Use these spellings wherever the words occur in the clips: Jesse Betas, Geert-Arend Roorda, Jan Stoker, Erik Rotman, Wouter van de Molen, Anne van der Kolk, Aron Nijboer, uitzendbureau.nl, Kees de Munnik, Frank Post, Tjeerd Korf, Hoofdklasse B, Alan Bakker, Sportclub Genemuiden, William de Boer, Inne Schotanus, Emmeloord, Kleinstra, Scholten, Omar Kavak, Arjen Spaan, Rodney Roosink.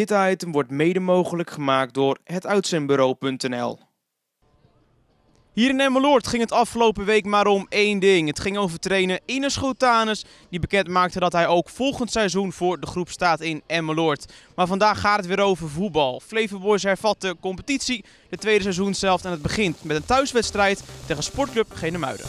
Dit item wordt mede mogelijk gemaakt door het uitzendbureau.nl. Hier in Emmeloord ging het afgelopen week maar om één ding. Het ging over trainer Inne Schotanus, die bekend maakte dat hij ook volgend seizoen voor de groep staat in Emmeloord. Maar vandaag gaat het weer over voetbal. Flevoboys hervat de competitie, de tweede seizoenshelft, en het begint met een thuiswedstrijd tegen Sportclub Genemuiden.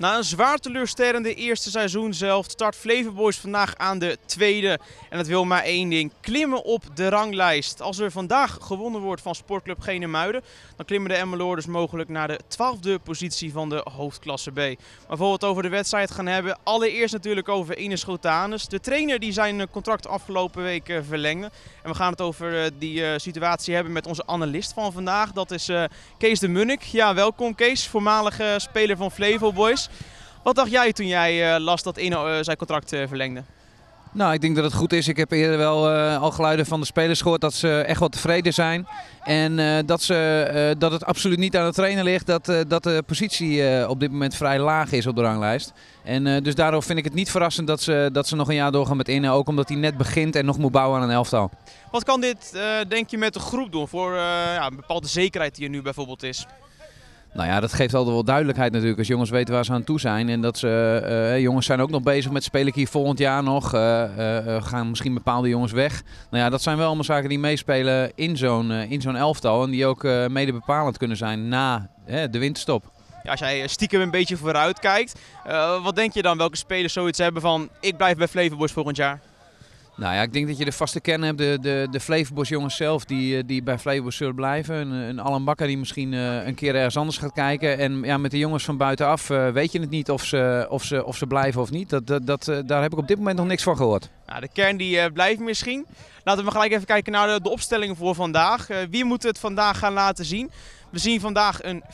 Na een zwaar teleurstellende eerste seizoen zelf start Flevoboys vandaag aan de tweede. En dat wil maar één ding: klimmen op de ranglijst. Als er vandaag gewonnen wordt van Sportclub Genemuiden, dan klimmen de Emmeloorders mogelijk naar de 12e positie van de Hoofdklasse B. Maar voor we het over de wedstrijd gaan hebben, allereerst natuurlijk over Inne Schotanus. De trainer die zijn contract afgelopen week verlengde. En we gaan het over die situatie hebben met onze analist van vandaag. Dat is Kees de Munnik. Ja, welkom Kees, voormalige speler van Flevoboys. Wat dacht jij toen jij las dat Inne zijn contract verlengde? Nou, ik denk dat het goed is. Ik heb eerder wel al geluiden van de spelers gehoord dat ze echt wel tevreden zijn. En dat het absoluut niet aan de trainer ligt dat de positie op dit moment vrij laag is op de ranglijst. En dus daarom vind ik het niet verrassend dat ze nog een jaar doorgaan met Inne. Ook omdat hij net begint en nog moet bouwen aan een elftal. Wat kan dit, denk je, met de groep doen voor een bepaalde zekerheid die er nu bijvoorbeeld is? Nou ja, dat geeft altijd wel duidelijkheid natuurlijk, als jongens weten waar ze aan toe zijn. En dat ze, jongens zijn ook nog bezig met spelen hier volgend jaar nog. Gaan misschien bepaalde jongens weg. Nou ja, dat zijn wel allemaal zaken die meespelen in zo'n elftal. En die ook mede bepalend kunnen zijn na de winterstop. Ja, als jij stiekem een beetje vooruit kijkt, wat denk je dan? Welke spelers zoiets hebben van: ik blijf bij Flevoboys volgend jaar? Nou ja, ik denk dat je de vaste kern hebt, de Flevoboys jongens zelf die bij Flevoboys zullen blijven. Een Alan Bakker die misschien een keer ergens anders gaat kijken. En ja, met de jongens van buitenaf weet je het niet of ze blijven of niet. Daar heb ik op dit moment nog niks van gehoord. Nou, de kern die blijft misschien. Laten we gelijk even kijken naar de opstellingen voor vandaag. Wie moet het vandaag gaan laten zien? We zien vandaag een 4-4-2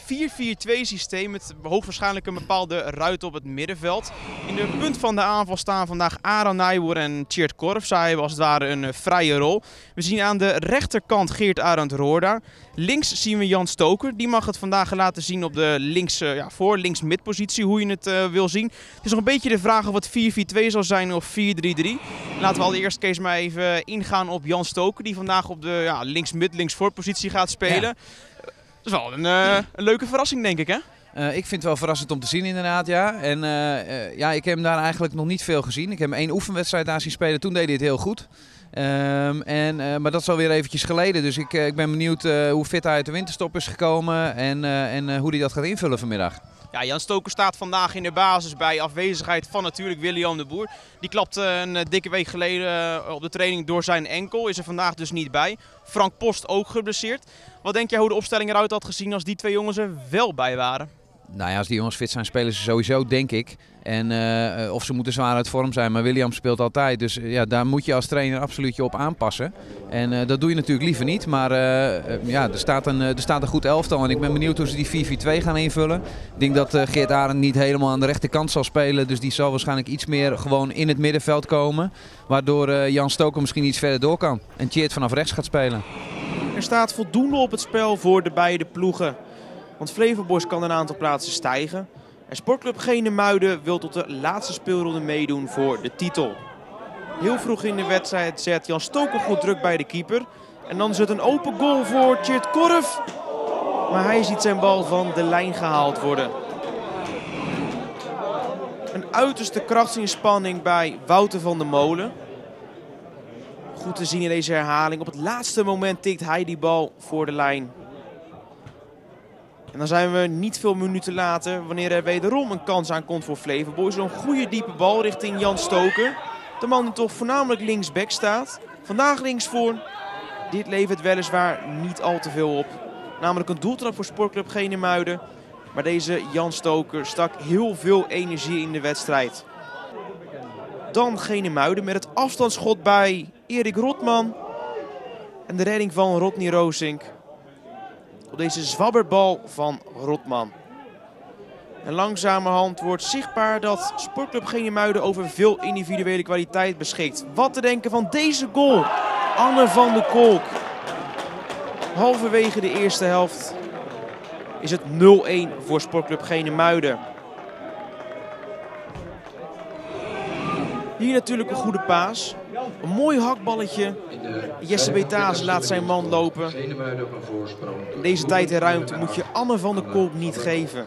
systeem met hoogwaarschijnlijk een bepaalde ruit op het middenveld. In de punt van de aanval staan vandaag Aron Nijboer en Tjeerd Korf. Zij hebben als het ware een vrije rol. We zien aan de rechterkant Geert-Arend Roorda. Links zien we Jan Stoker. Die mag het vandaag laten zien op de links-midpositie, hoe je het wil zien. Het is nog een beetje de vraag of het 4-4-2 zal zijn of 4-3-3. Laten we allereerst, Kees, maar even ingaan op Jan Stoker, die vandaag op de links-mid-links-voorpositie gaat spelen. Ja. Dat is wel een leuke verrassing, denk ik, hè? Ik vind het wel verrassend om te zien, inderdaad, ja. En ik heb hem daar eigenlijk nog niet veel gezien. Ik heb hem 1 oefenwedstrijd daar zien spelen, toen deed hij het heel goed. Maar dat is alweer eventjes geleden, dus ik ben benieuwd hoe fit hij uit de winterstop is gekomen en hoe hij dat gaat invullen vanmiddag. Ja, Jan Stoker staat vandaag in de basis bij afwezigheid van natuurlijk William de Boer. Die klapte een dikke week geleden op de training door zijn enkel, is er vandaag dus niet bij. Frank Post ook geblesseerd. Wat denk jij hoe de opstelling eruit had gezien als die twee jongens er wel bij waren? Nou ja, als die jongens fit zijn, spelen ze sowieso, denk ik. En of ze moeten zwaar uit vorm zijn, maar William speelt altijd. Dus ja, daar moet je als trainer absoluut je op aanpassen. En dat doe je natuurlijk liever niet. Maar er staat een goed elftal en ik ben benieuwd hoe ze die 4-4-2 gaan invullen. Ik denk dat Geert-Arend niet helemaal aan de rechterkant zal spelen. Dus die zal waarschijnlijk iets meer gewoon in het middenveld komen. Waardoor Jan Stoker misschien iets verder door kan. En Tjeerd vanaf rechts gaat spelen. Er staat voldoende op het spel voor de beide ploegen. Want Flevoboys kan een aantal plaatsen stijgen. En Sportclub Genemuiden wil tot de laatste speelronde meedoen voor de titel. Heel vroeg in de wedstrijd zet Jan Stoker goed druk bij de keeper. En dan is het een open goal voor Tjeerd Korf. Maar hij ziet zijn bal van de lijn gehaald worden. Een uiterste krachtsinspanning bij Wouter van de Molen. Goed te zien in deze herhaling. Op het laatste moment tikt hij die bal voor de lijn. En dan zijn we niet veel minuten later, wanneer er wederom een kans aankomt voor Flevoboys. Zo'n goede diepe bal richting Jan Stoker. De man die toch voornamelijk linksback staat. Vandaag linksvoor. Dit levert weliswaar niet al te veel op. Namelijk een doeltrap voor Sportclub Genemuiden. Maar deze Jan Stoker stak heel veel energie in de wedstrijd. Dan Genemuiden met het afstandsschot bij Erik Rotman. En de redding van Rodney Roosink. Op deze zwabberbal van Rotman. En langzamerhand wordt zichtbaar dat Sportclub Genemuiden over veel individuele kwaliteit beschikt. Wat te denken van deze goal. Anne van der Kolk. halverwege de eerste helft is het 0-1 voor Sportclub Genemuiden. Hier natuurlijk een goede paas. Een mooi hakballetje. Jesse Betas laat zijn man lopen. In deze tijd en ruimte moet je Anne van der Kolk niet geven.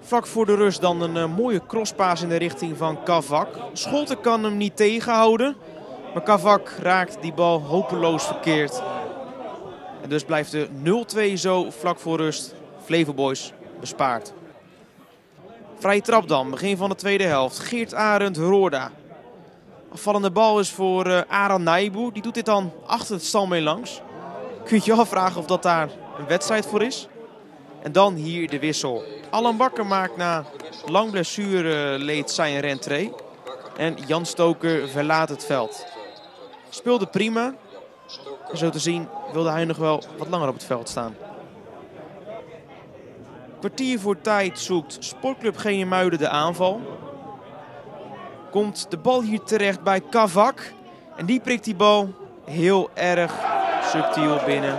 Vlak voor de rust dan een mooie crosspaas in de richting van Kavak. Scholten kan hem niet tegenhouden. Maar Kavak raakt die bal hopeloos verkeerd. En dus blijft de 0-2 zo vlak voor rust Flevoboys bespaard. Vrije trap dan, begin van de tweede helft. Geert-Arend Roorda. Afvallende bal is voor Aron Nijboer. Die doet dit dan achter het stal mee langs. Kun je je afvragen of dat daar een wedstrijd voor is? En dan hier de wissel. Alan Bakker maakt na lang blessureleed zijn rentree. En Jan Stoker verlaat het veld. Speelde prima. En zo te zien wilde hij nog wel wat langer op het veld staan. Kwartier voor tijd zoekt Sportclub Genemuiden de aanval. Komt de bal hier terecht bij Kavak. En die prikt die bal heel erg subtiel binnen.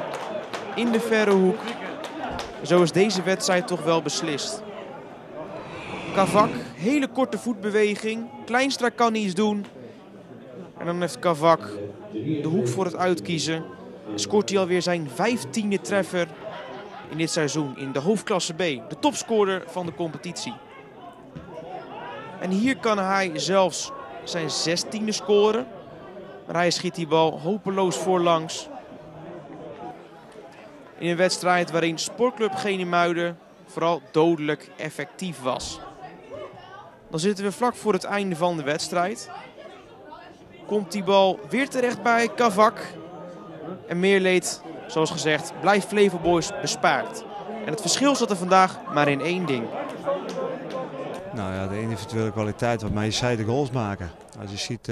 In de verre hoek. Zo is deze wedstrijd toch wel beslist. Kavak, hele korte voetbeweging. Kleinstra kan iets doen. En dan heeft Kavak de hoek voor het uitkiezen. En scoort hij alweer zijn 15e treffer in dit seizoen in de Hoofdklasse B. De topscorer van de competitie. En hier kan hij zelfs zijn 16e scoren. Maar hij schiet die bal hopeloos voorlangs. In een wedstrijd waarin Sportclub Genemuiden vooral dodelijk effectief was. Dan zitten we vlak voor het einde van de wedstrijd. Komt die bal weer terecht bij Kavak. En meer leed, zoals gezegd, blijft Flevoboys bespaard. En het verschil zat er vandaag maar in één ding. Nou ja, de individuele kwaliteit, wat mij zei, de goals maken. Als je ziet...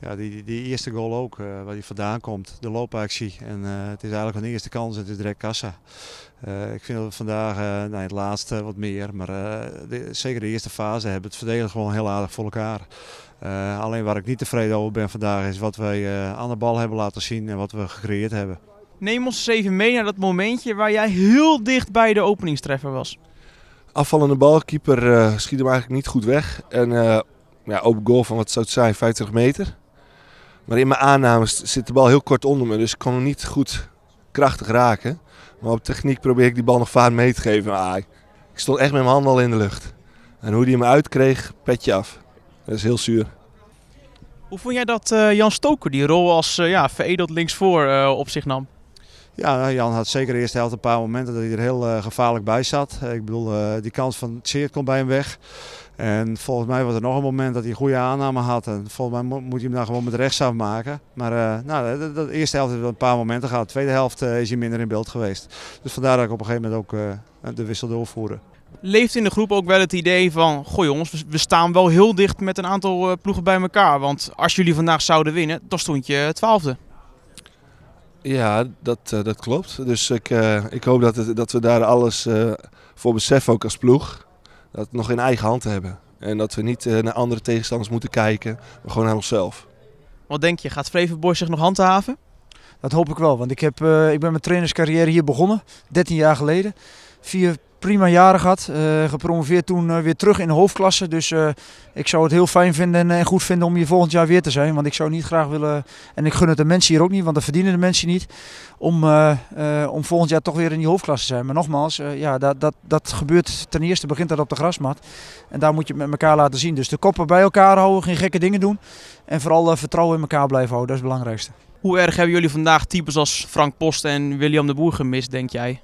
Ja, die eerste goal ook, waar die vandaan komt. De loopactie. En het is eigenlijk een eerste kans en het is direct kassa. Ik vind dat we vandaag, nee, het laatste wat meer, maar zeker de eerste fase hebben het verdedigen gewoon heel aardig voor elkaar. Alleen waar ik niet tevreden over ben vandaag is wat wij aan de bal hebben laten zien en wat we gecreëerd hebben. Neem ons eens even mee naar dat momentje waar jij heel dicht bij de openingstreffer was. Afvallende balkeeper schiet hem eigenlijk niet goed weg. En ja, open goal van wat zou het zijn, 50 meter. Maar in mijn aannames zit de bal heel kort onder me, dus ik kon hem niet goed krachtig raken. Maar op techniek probeer ik die bal nog vaak mee te geven. Maar ik stond echt met mijn handen al in de lucht. En hoe die hem uitkreeg, petje af. Dat is heel zuur. Hoe vond jij dat Jan Stoker die rol als veredeld linksvoor op zich nam? Ja, Jan had zeker de eerste helft een paar momenten dat hij er heel gevaarlijk bij zat. Ik bedoel, die kans van Tjeerd komt bij hem weg. En volgens mij was er nog een moment dat hij een goede aanname had. En volgens mij moet hij hem dan gewoon met rechtsaf maken. Maar nou, de eerste helft heeft wel een paar momenten gehad. De tweede helft is hij minder in beeld geweest. Dus vandaar dat ik op een gegeven moment ook de wissel doorvoerde. Leeft in de groep ook wel het idee van, goh jongens, we staan wel heel dicht met een aantal ploegen bij elkaar. Want als jullie vandaag zouden winnen, dan stond je 12e. Ja, dat klopt. Dus ik hoop dat we daar alles voor beseffen, ook als ploeg. Dat we nog in eigen hand hebben. En dat we niet naar andere tegenstanders moeten kijken, maar gewoon naar onszelf. Wat denk je, gaat Flevoboys zich nog handhaven? Dat hoop ik wel, want ik ben mijn trainerscarrière hier begonnen, 13 jaar geleden. 4 prima jaren gehad, gepromoveerd toen weer terug in de hoofdklasse. Dus ik zou het heel fijn vinden en goed vinden om hier volgend jaar weer te zijn. Want ik zou niet graag willen, en ik gun het de mensen hier ook niet, want dat verdienen de mensen niet. Om volgend jaar toch weer in die hoofdklasse te zijn. Maar nogmaals, ja, dat gebeurt ten eerste, begint dat op de grasmat. En daar moet je het met elkaar laten zien. Dus de koppen bij elkaar houden, geen gekke dingen doen. En vooral vertrouwen in elkaar blijven houden, dat is het belangrijkste. Hoe erg hebben jullie vandaag types als Frank Post en William de Boer gemist, denk jij?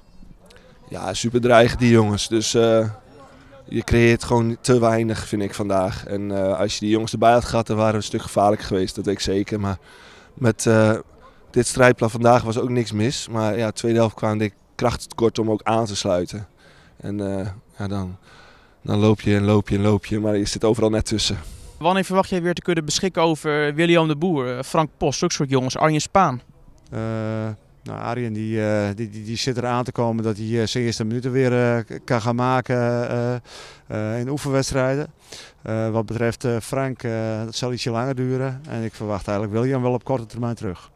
Ja, super dreigen die jongens. Dus je creëert gewoon te weinig, vind ik, vandaag. En als je die jongens erbij had gehad, dan waren we een stuk gevaarlijk geweest. Dat weet ik zeker. Maar met dit strijdplan vandaag was ook niks mis. Maar ja, de tweede helft kwam de kracht tekort om ook aan te sluiten. En ja, dan loop je en loop je en loop je. Maar je zit overal net tussen. Wanneer verwacht jij weer te kunnen beschikken over William de Boer, Frank Post, zulke soort jongens, Arjen Spaan? Nou, Arjen die zit er aan te komen dat hij zijn eerste minuten weer kan gaan maken in oefenwedstrijden. Wat betreft Frank, dat zal ietsje langer duren. En ik verwacht eigenlijk William wel op korte termijn terug.